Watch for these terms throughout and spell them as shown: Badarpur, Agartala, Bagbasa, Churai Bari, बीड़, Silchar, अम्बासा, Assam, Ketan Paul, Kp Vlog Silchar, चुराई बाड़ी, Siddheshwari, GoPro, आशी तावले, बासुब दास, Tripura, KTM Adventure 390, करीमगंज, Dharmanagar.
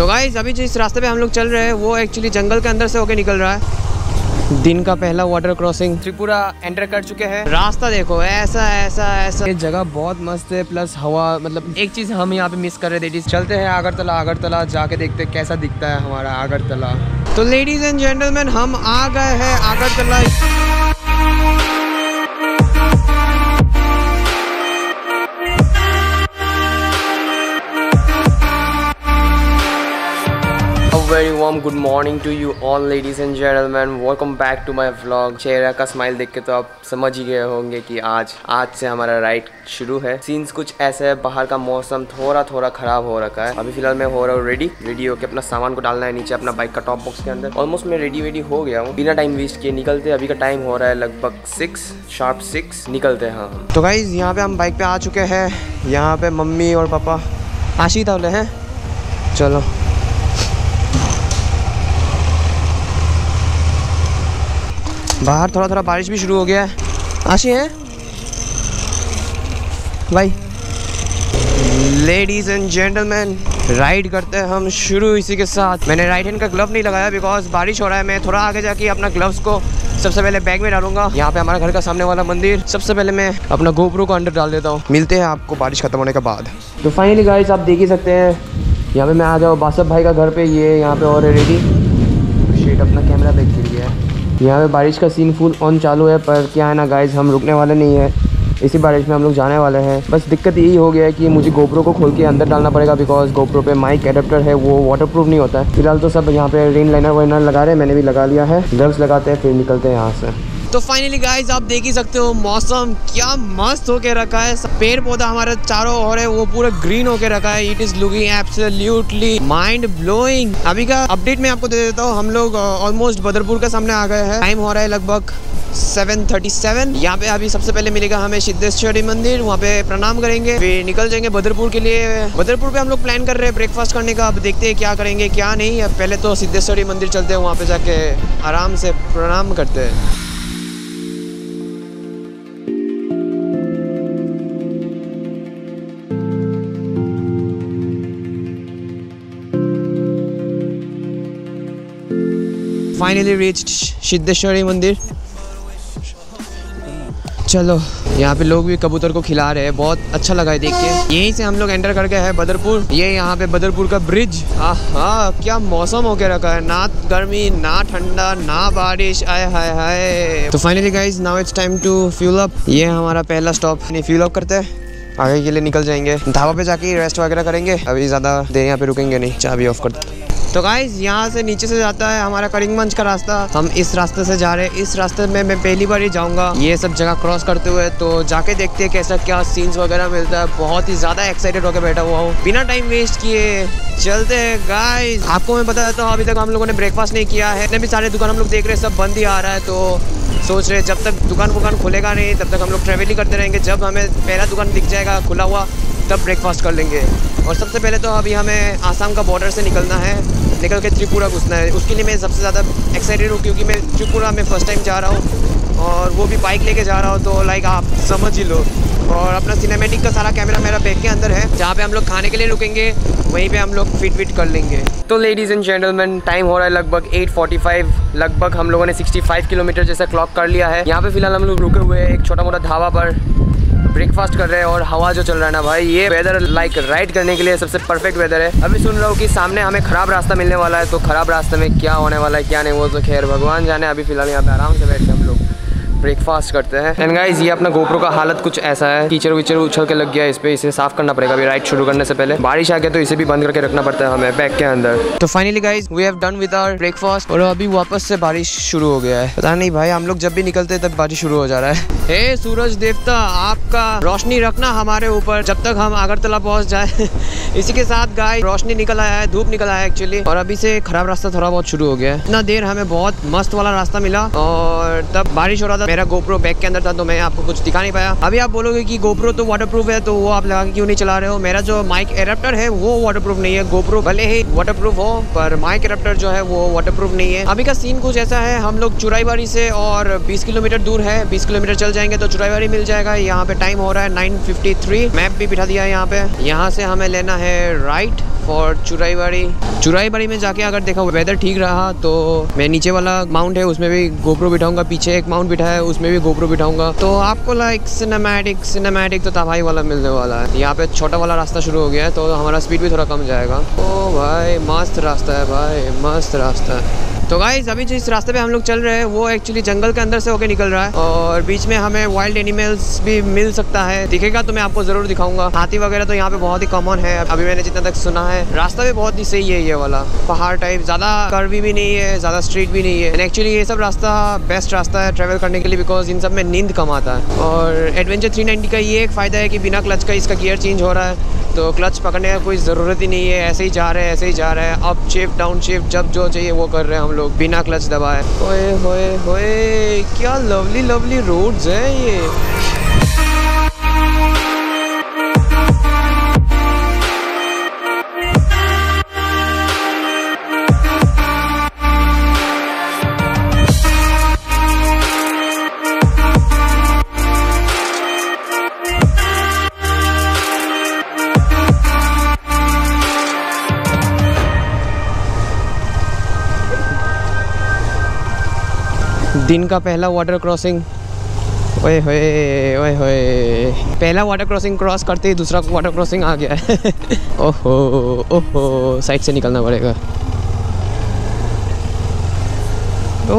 तो गाइस अभी जिस रास्ते पे हम लोग चल रहे हैं वो एक्चुअली जंगल के अंदर से होके निकल रहा है। दिन का पहला वाटर क्रॉसिंग त्रिपुरा एंटर कर चुके हैं। रास्ता देखो ऐसा ऐसा ऐसा, ये जगह बहुत मस्त है प्लस हवा, मतलब एक चीज़ हम यहाँ पे मिस कर रहे थे। चलते हैं अगरतला, अगरतला जाके देखते हैं कैसा दिखता है हमारा अगरतला। तो लेडीज एंड जेंटलमैन हम आ गए हैं Agartala. Very warm good morning to you all ladies and gentleman, welcome back to my vlog. चेहरा का स्माइल देख के तो आप समझ ही गए होंगे कि आज से हमारा राइड शुरू है। सीन्स कुछ ऐसे है, बाहर का मौसम थोड़ा थोड़ा खराब हो रखा है। अभी फिलहाल मैं हो रहा हूँ रेडी होकर अपना सामान को डालना है नीचे अपना बाइक का टॉप बॉक्स के अंदर। ऑलमोस्ट मैं रेडी हो गया हूँ, बिना टाइम वेस्ट किए निकलते। अभी का टाइम हो रहा है लगभग 6 शार्प 6 निकलते हैं। हाँ तो गाइज यहाँ पे हम बाइक पे आ चुके हैं। यहाँ पे मम्मी और पापा आशी तावले हैं। चलो बाहर थोड़ा थोड़ा बारिश भी शुरू हो गया है। आशी हैं भाई। लेडीज एंड जेंटलमैन राइड करते हैं हम शुरू। इसी के साथ मैंने राइट हैंड का ग्लव नहीं लगाया बिकॉज बारिश हो रहा है। मैं थोड़ा आगे जाके अपना ग्लव्स को सबसे पहले बैग में डालूंगा। यहाँ पे हमारा घर का सामने वाला मंदिर, सबसे पहले मैं अपना गोप्रो को अंडर डाल देता हूँ। मिलते हैं आपको बारिश खत्म होने के बाद। तो फाइनली गाइस आप देख ही सकते हैं यहाँ पे मैं आ जाऊँ बासब भाई का घर पे। ये यहाँ पे और रेडी शेट अपना कैमरा बैग गिर गया है। यहाँ पे बारिश का सीन फुल ऑन चालू है, पर क्या है ना गाइज हम रुकने वाले नहीं है। इसी बारिश में हम लोग जाने वाले हैं। बस दिक्कत यही हो गया है कि मुझे गोप्रो को खोल के अंदर डालना पड़ेगा बिकॉज गोप्रो पे माइक एडेप्टर है, वो वाटरप्रूफ नहीं होता है। फिलहाल तो सब यहाँ पे रेन लाइनर वाइनर लगा रहे हैं, मैंने भी लगा लिया है। ग्लव्स लगाते हैं फिर निकलते हैं यहाँ से। तो फाइनली गाइज आप देख ही सकते हो मौसम क्या मस्त होके रखा है। पेड़ पौधा हमारे चारों ओर है, वो पूरा ग्रीन होके रखा है। It is looking absolutely mind blowing. अभी का अपडेट मैं आपको दे देता हूँ। हम लोग ऑलमोस्ट बदरपुर के सामने आ गए हैं। टाइम हो रहा है लगभग 7:37। यहाँ पे अभी सबसे पहले मिलेगा हमें सिद्धेश्वरी मंदिर, वहाँ पे प्रणाम करेंगे फिर निकल जाएंगे बदरपुर के लिए। बदरपुर पे हम लोग प्लान कर रहे हैं ब्रेकफास्ट करने का। अब देखते हैं क्या करेंगे क्या नहीं। अब पहले तो सिद्धेश्वरी मंदिर चलते हैं, वहाँ पे जाके आराम से प्रणाम करते हैं। फाइनली रीच्ड सिद्धेश्वरी मंदिर। चलो यहाँ पे लोग भी कबूतर को खिला रहे हैं, बहुत अच्छा लगा है देख के। यहीं से हम लोग एंटर कर गए हैं बदरपुर। ये यहाँ पे बदरपुर का ब्रिज। आहा क्या मौसम होके रखा है, ना गर्मी ना ठंडा ना बारिश, आय हाय हाय। तो finally guys now it's time to fuel up. ये हमारा पहला स्टॉप, नहीं फ्यूल अप करते हैं आगे के लिए निकल जाएंगे। ढाबा पे जाके रेस्ट वगैरह करेंगे, अभी ज़्यादा देर यहाँ पे रुकेंगे नहीं। चाबी ऑफ करते। तो गाइज यहाँ से नीचे से जाता है हमारा करीमगंज का रास्ता। हम इस रास्ते से जा रहे हैं। इस रास्ते में मैं पहली बार ही जाऊँगा ये सब जगह क्रॉस करते हुए। तो जाके देखते हैं कैसा क्या सीन्स वगैरह मिलता है। बहुत ही ज़्यादा एक्साइटेड होकर बैठा हुआ हूँ, बिना टाइम वेस्ट किए चलते हैं गाइज। आपको मैं बता देता हूँ अभी तक हम लोगों ने ब्रेकफास्ट नहीं किया है। इतने भी सारे दुकान हम लोग देख रहे हैं सब बंद ही आ रहा है। तो सोच रहे जब तक दुकान वुकान खुलेगा नहीं तब तक हम लोग ट्रैवल ही करते रहेंगे। जब हमें पहला दुकान दिख जाएगा खुला हुआ तब ब्रेकफास्ट कर लेंगे। और सबसे पहले तो अभी हमें आसाम का बॉर्डर से निकलना है, निकल के त्रिपुरा घुसना है। उसके लिए मैं सबसे ज़्यादा एक्साइटेड हूँ क्योंकि मैं त्रिपुरा में फ़र्स्ट टाइम जा रहा हूँ और वो भी बाइक लेके जा रहा हूँ। तो लाइक आप समझ ही लो। और अपना सिनेमेटिक का सारा कैमरा मेरा बैग के अंदर है। जहाँ पे हम लोग खाने के लिए रुकेंगे वहीं पे हम लोग फिट कर लेंगे। तो लेडीज़ एंड जेंटलमैन टाइम हो रहा है लगभग 8:45। लगभग हम लोगों ने 65 किलोमीटर जैसा क्लॉक कर लिया है। यहाँ पर फिलहाल हम लोग रुके हुए हैं एक छोटा मोटा ढाबा पर, ब्रेकफास्ट कर रहे हैं। और हवा जो चल रहा है ना भाई, ये वेदर लाइक राइड करने के लिए सबसे परफेक्ट वेदर है। अभी सुन रहा हूँ कि सामने हमें ख़राब रास्ता मिलने वाला है, तो ख़राब रास्ते में क्या होने वाला है क्या नहीं वो तो खैर भगवान जाने। अभी फिलहाल यहाँ पे आराम से बैठ के हम लोग ब्रेकफास्ट करते हैं। एंड गाइस ये अपना गोप्रो का हालत कुछ ऐसा है, कीचड़ वीचड़ उछल के लग गया है इस पर। इसे साफ करना पड़ेगा अभी राइड शुरू करने से पहले। बारिश आ गया तो इसे भी बंद करके रखना पड़ता है हमें बैग के अंदर। तो finally guys we have done with our breakfast. और अभी वापस से बारिश शुरू हो गया है। पता नहीं भाई हम लोग जब भी निकलते हैं तब बारिश शुरू हो जा रहा है। हे सूरज देवता आपका रोशनी रखना हमारे ऊपर जब तक हम अगरतला पहुँच जाए। इसी के साथ गाइस रोशनी निकल आया है, धूप निकल आया है एक्चुअली। और अभी से खराब रास्ता थोड़ा बहुत शुरू हो गया है। इतना देर हमें बहुत मस्त वाला रास्ता मिला और तब बारिश हो रहा था। मेरा गोप्रो बैग के अंदर था तो मैं आपको कुछ दिखा नहीं पाया। अभी आप बोलोगे कि गोप्रो तो वाटरप्रूफ है तो वो आप लगा के क्यों नहीं चला रहे हो। मेरा जो माइक एडेप्टर है वो वाटरप्रूफ नहीं है। गोप्रो भले ही वाटरप्रूफ हो पर माइक एडेप्टर जो है वो वाटरप्रूफ नहीं है। अभी का सीन कुछ ऐसा है, हम लोग चुराई बारी से और 20 किलोमीटर दूर है। 20 किलोमीटर चल जाएंगे तो चुराई बारी मिल जाएगा। यहाँ पे टाइम हो रहा है 9:53। मैप भी बिठा दिया है यहाँ पे। यहाँ से हमें लेना है राइट फॉर चुराई बाड़ी। चुराई बाड़ी में जाके अगर देखा वेदर ठीक रहा तो मैं नीचे वाला माउंट है उसमें भी गोप्रो बिठाऊंगा, पीछे एक माउंट बिठा है उसमें भी गोप्रो बिठाऊंगा। तो आपको लाइक सिनेमैटिक तो तबाही वाला मिलने वाला है। यहाँ पे छोटा वाला रास्ता शुरू हो गया है तो हमारा स्पीड भी थोड़ा कम जाएगा। ओ भाई मस्त रास्ता है भाई, मस्त रास्ता है। तो गाइस अभी जिस रास्ते पे हम लोग चल रहे हैं वो एक्चुअली जंगल के अंदर से होके निकल रहा है और बीच में हमें वाइल्ड एनिमल्स भी मिल सकता है, दिखेगा तो मैं आपको ज़रूर दिखाऊंगा। हाथी वगैरह तो यहाँ पे बहुत ही कॉमन है अभी मैंने जितना तक सुना है। रास्ता भी बहुत ही सही है, ये वाला पहाड़ टाइप, ज़्यादा कर्वी भी नहीं है, ज़्यादा स्ट्रीट भी नहीं है। एंड एक्चुअली ये सब रास्ता बेस्ट रास्ता है ट्रैवल करने के लिए बिकॉज इन सब में नींद कम आता है। और एडवेंचर 390 का ये एक फ़ायदा है कि बिना क्लच का इसका गियर चेंज हो रहा है तो क्लच पकड़ने का कोई ज़रूरत ही नहीं है। ऐसे ही जा रहे हैं, ऐसे ही जा रहे हैं, अप शिफ्ट डाउन शिफ्ट जब जो चाहिए वो कर रहे हैं हम लोग बिना क्लच दबाए। ओए होए होए क्या लवली लवली रोड्स है ये। दिन का पहला वाटर क्रॉसिंग, ओए होए ओए होए। पहला वाटर क्रॉसिंग क्रॉस करते ही दूसरा वाटर क्रॉसिंग आ गया है। ओहो ओहो साइड से निकलना पड़ेगा।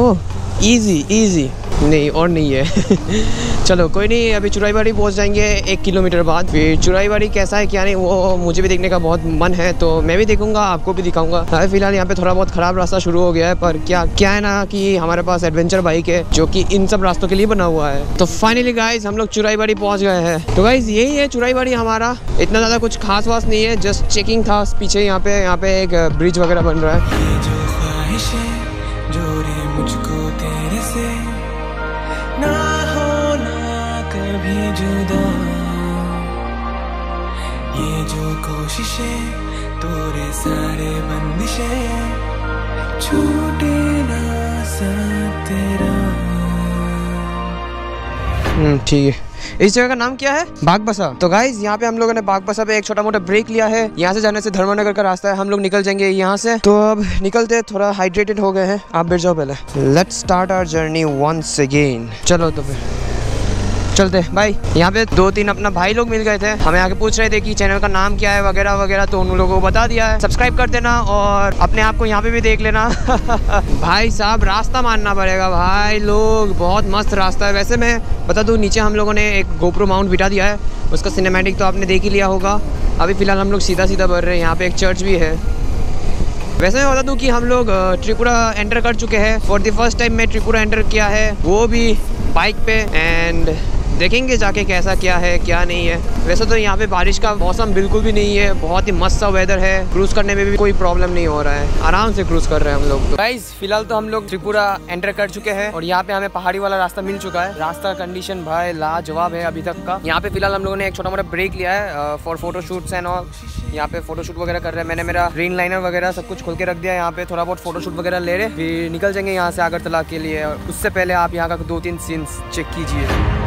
ओह इजी इजी नहीं और नहीं है। चलो कोई नहीं, अभी चुराई बाड़ी पहुँच जाएंगे 1 किलोमीटर बाद। फिर चुराई बाड़ी कैसा है क्या नहीं वो मुझे भी देखने का बहुत मन है तो मैं भी देखूंगा, आपको भी दिखाऊंगा। फिलहाल यहाँ पे थोड़ा बहुत ख़राब रास्ता शुरू हो गया है पर क्या है ना कि हमारे पास एडवेंचर बाइक है जो कि इन सब रास्तों के लिए बना हुआ है। तो फाइनली गाइज हम लोग चुराई बाड़ी पहुँच गए हैं। तो गाइज यही है चुराई बाड़ी हमारा, इतना ज़्यादा कुछ खास वास नहीं है, जस्ट चेकिंग था पीछे। यहाँ पे एक ब्रिज वगैरह बन रहा है। ना होना कभी जुदा ये जो कोशिशें तोरे सारे बंदिशें छूटे ना साथ तेरा। ठीक है, इस जगह का नाम क्या है? बागबसा। तो गाइज यहाँ पे हम लोगों ने बागबसा पे एक छोटा मोटा ब्रेक लिया है। यहाँ से जाने से धर्मनगर का रास्ता है, हम लोग निकल जाएंगे यहाँ से। तो अब निकलते हैं, थोड़ा हाइड्रेटेड हो गए हैं। आप बैठ जाओ पहले, let's start our journey once again. चलो तो फिर चलते भाई। यहाँ पे 2-3 अपना भाई लोग मिल गए थे, हमें आके पूछ रहे थे कि चैनल का नाम क्या है वगैरह वगैरह, तो उन लोगों को बता दिया है। सब्सक्राइब कर देना और अपने आप को यहाँ पे भी देख लेना। भाई साहब रास्ता मानना पड़ेगा भाई लोग, बहुत मस्त रास्ता है। वैसे मैं बता दूँ नीचे हम लोगों ने एक गोप्रो माउंट बिठा दिया है, उसका सिनेमैटिक तो आपने देख ही लिया होगा। अभी फ़िलहाल हम लोग सीधा सीधा बढ़ रहे हैं, यहाँ पर एक चर्च भी है। वैसे मैं बता दूँ कि हम लोग त्रिपुरा एंटर कर चुके हैं, फॉर द फर्स्ट टाइम मैं त्रिपुरा एंटर किया है वो भी बाइक पे। एंड देखेंगे जाके कैसा क्या है क्या नहीं है। वैसे तो यहाँ पे बारिश का मौसम बिल्कुल भी नहीं है, बहुत ही मस्त सा वेदर है, क्रूज़ करने में भी कोई प्रॉब्लम नहीं हो रहा है, आराम से क्रूज़ कर रहे हैं हम लोग। तो गाइस फिलहाल तो हम लोग त्रिपुरा एंटर कर चुके हैं और यहाँ पे हमें पहाड़ी वाला रास्ता मिल चुका है। रास्ता कंडीशन भाई लाजवाब है अभी तक का। यहाँ पे फिलहाल हम लोगों ने एक छोटा मोटा ब्रेक लिया है फॉर फोटोशूट्स एंड ऑल। यहाँ पे फोटोशूट वगैरह कर रहे हैं, मैंने मेरा ग्रीन लाइनर वगैरह सब कुछ खोल के रख दिया है। यहाँ पे थोड़ा बहुत फोटोशूट वगैरह ले रहे, फिर निकल जाएंगे यहाँ से अगरतला के लिए। उससे पहले आप यहाँ का 2-3 सीन्स चेक कीजिए।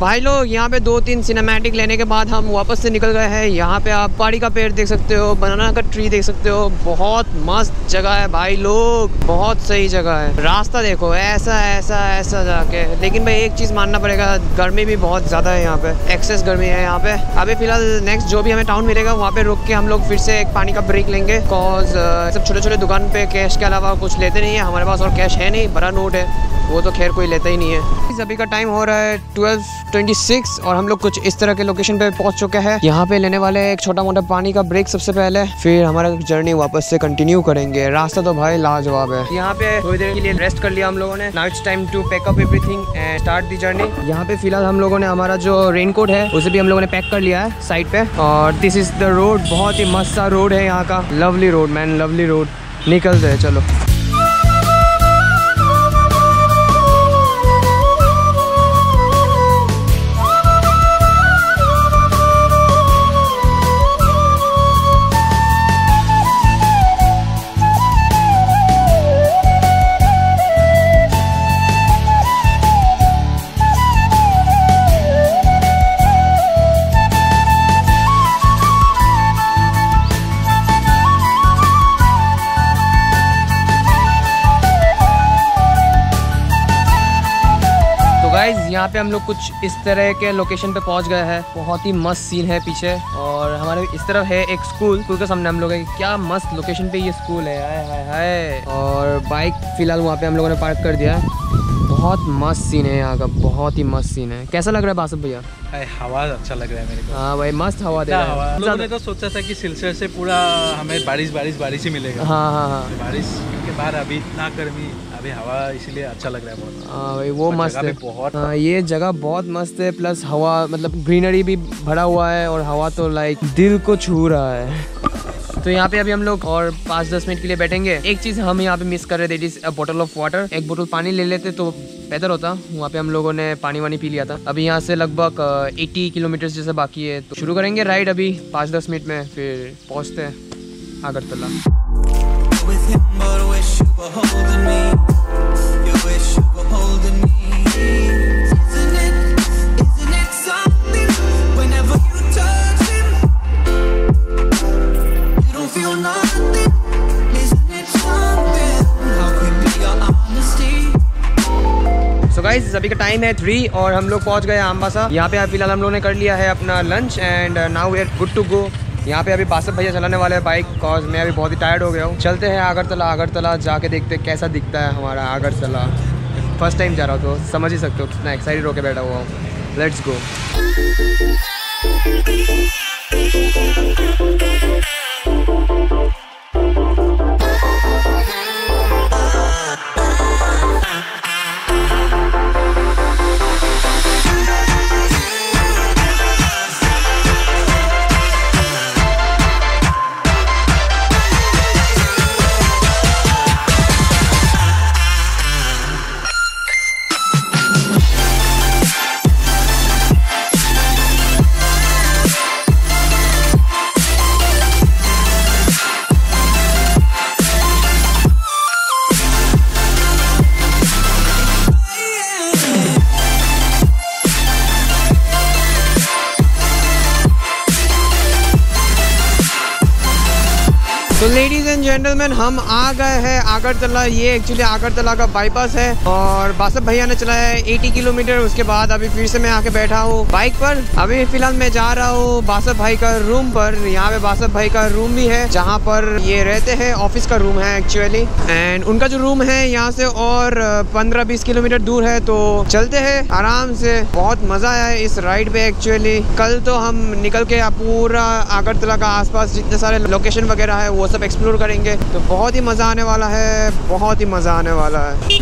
भाई लोग यहाँ पे 2-3 सिनेमैटिक लेने के बाद हम वापस से निकल गए हैं। यहाँ पे आप पहाड़ी का पेड़ देख सकते हो, बनाना का ट्री देख सकते हो, बहुत मस्त जगह है भाई लोग, बहुत सही जगह है। रास्ता देखो ऐसा ऐसा ऐसा जाके, लेकिन भाई एक चीज़ मानना पड़ेगा गर्मी भी बहुत ज़्यादा है यहाँ पे, एक्सेस गर्मी है यहाँ पे। अभी फिलहाल नेक्स्ट जो भी हमें टाउन मिलेगा वहाँ पे रुक के हम लोग फिर से एक पानी का ब्रेक लेंगे, बिकॉज सब छोटे छोटे दुकान पे कैश के अलावा कुछ लेते नहीं है, हमारे पास और कैश है नहीं, बड़ा नोट है वो तो खैर कोई लेता ही नहीं है। अभी का टाइम हो रहा है 12 26 और हम लोग कुछ इस तरह के लोकेशन पे पहुंच चुके हैं। यहाँ पे लेने वाले एक छोटा मोटा पानी का ब्रेक सबसे पहले, फिर हमारा जर्नी वापस से कंटिन्यू करेंगे। रास्ता तो भाई लाजवाब है। यहाँ पे थोड़ी देर के लिए रेस्ट कर लिया हम लोगों ने। Now it's time to pack up everything and start the journey. यहाँ पे फिलहाल हम लोगों ने हमारा जो रेनकोट है उसे भी हम लोगों ने पैक कर लिया है साइड पे। और दिस इज द रोड, बहुत ही मस्त सा रोड है यहाँ का। Lovely road man, lovely road. निकलते हैं, चलो। यहाँ पे हम लोग कुछ इस तरह के लोकेशन पे पहुँच गए हैं। बहुत ही मस्त सीन है पीछे, और हमारे इस तरफ है एक स्कूल। स्कूल के सामने हम लोग हैं। क्या मस्त लोकेशन पे ये स्कूल है, हाय हाय हाय। और बाइक फिलहाल वहाँ पे हम लोगों ने पार्क कर दिया है। बहुत मस्त सीन है यहाँ का, बहुत ही मस्त सीन है। कैसा लग रहा है बासुब भैया? हवा अच्छा लग रहा है मेरे को। हाँ भाई, मस्त हवा दे रहा है। लोगों ने तो सोचा था कि सिलचर से पूरा हमें बारिश बारिश बारिश ही मिलेगा। हाँ हाँ हाँ, बारिश के बाद अभी इतना गर्मी, अभी हवा, इसीलिए अच्छा लग रहा है बहुत। हाँ भाई, वो मस्त है बहुत। हाँ, ये जगह बहुत मस्त है, प्लस हवा, मतलब ग्रीनरी भी भरा हुआ है और हवा तो लाइक दिल को छू रहा है। तो यहाँ पे अभी हम लोग और 5-10 मिनट के लिए बैठेंगे। एक चीज हम यहाँ पे मिस कर रहे थे, इज अ बोतल ऑफ वाटर। एक बोतल पानी ले लेते तो बेहतर होता। वहाँ पे हम लोगों ने पानी वानी पी लिया था। अभी यहाँ से लगभग 80 किलोमीटर जैसे बाकी है। तो शुरू करेंगे राइड अभी 5-10 मिनट में, फिर पहुँचते हैं अगरतला। गाइस अभी का टाइम है 3 और हम लोग पहुंच गए हैं अम्बासा। यहाँ पे फिलहाल हम लोगों ने कर लिया है अपना lunch and now we are good to go. यहाँ पे अभी बासुब भैया चलाने वाले हैं बाइक, कॉज मैं अभी बहुत ही टायर्ड हो गया हूँ। चलते हैं अगरतला। अगरतला जाके देखते हैं कैसा दिखता है हमारा अगरतला। फर्स्ट टाइम जा रहा हो तो समझ ही सकते हो कितना एक्साइटेड होकर बैठा हुआ हूँ। Let's go. तो लेडीज एंड जेंटलमैन, हम आ गए हैं अगरतला। ये एक्चुअली अगरतला का बाईपास है और बासुब भैया ने चलाया है 80 किलोमीटर। उसके बाद अभी फिर से मैं आके बैठा हूँ बाइक पर। अभी फिलहाल मैं जा रहा हूँ बासुब भाई का रूम पर। यहाँ पे बासुब भाई का रूम भी है जहाँ पर ये रहते हैं, ऑफिस का रूम है एक्चुअली। एंड उनका जो रूम है यहाँ से और 15-20 किलोमीटर दूर है। तो चलते है आराम से। बहुत मजा आया इस राइड पे एक्चुअली। कल तो हम निकल के पूरा अगरतला का आस जितने सारे लोकेशन वगैरह है वो सब एक्सप्लोर करेंगे। तो बहुत ही मज़ा आने वाला है, बहुत ही मज़ा आने वाला है।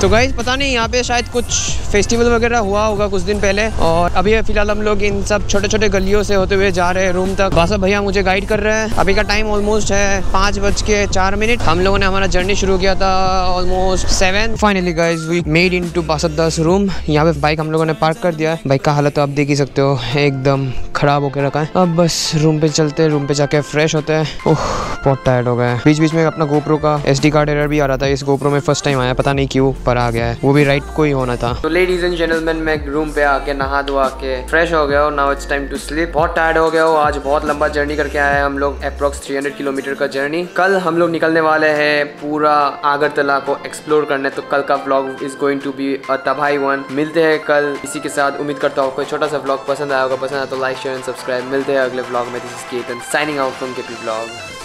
तो गाइस पता नहीं यहाँ पे शायद कुछ फेस्टिवल वगैरह हुआ होगा कुछ दिन पहले। और अभी फिलहाल हम लोग इन सब छोटे छोटे गलियों से होते हुए जा रहे हैं रूम तक। बासुब भैया मुझे गाइड कर रहे हैं। अभी का टाइम ऑलमोस्ट है 5:04। हम लोगों ने हमारा जर्नी शुरू किया था almost 7। Finally guys we made in to बासुब दास room. यहाँ पे बाइक हम लोगों ने पार्क कर दिया है। बाइक का हालत तो आप देख ही सकते हो, एकदम खराब होकर रखा है। अब बस रूम पे चलते हैं, रूम पे जाके फ्रेश होते हैं। ओह बहुत टायर्ड हो गए। बीच बीच में अपना गोप्रो का SD कार्ड एरर भी आ रहा था। इस गोप्रो में फर्स्ट टाइम आया, पता नहीं क्यों पर आ गया है। वो भी राइट को ही होना था। तो लेडीज एंड जेंटलमैन, मैं रूम पे आके नहा धोआ के फ्रेश हो गया। Now it's time to sleep. बहुत टायर्ड हो गया हो। आज बहुत लंबा जर्नी करके आए हैं हम लोग, अप्रॉक्स 300 किलोमीटर का जर्नी। कल हम लोग निकलने वाले हैं पूरा अगरतला को एक्सप्लोर करने। तो कल का vlog is going to be a तबाही वन। मिलते हैं कल इसी के साथ। उम्मीद करता हूँ कोई छोटा सा व्लॉग पसंद आया होगा। पसंद आया तो लाइक शेयर एंड सब्सक्राइब। मिलते हैं अगले व्लॉग में। This is Ketan signing out from KP vlog.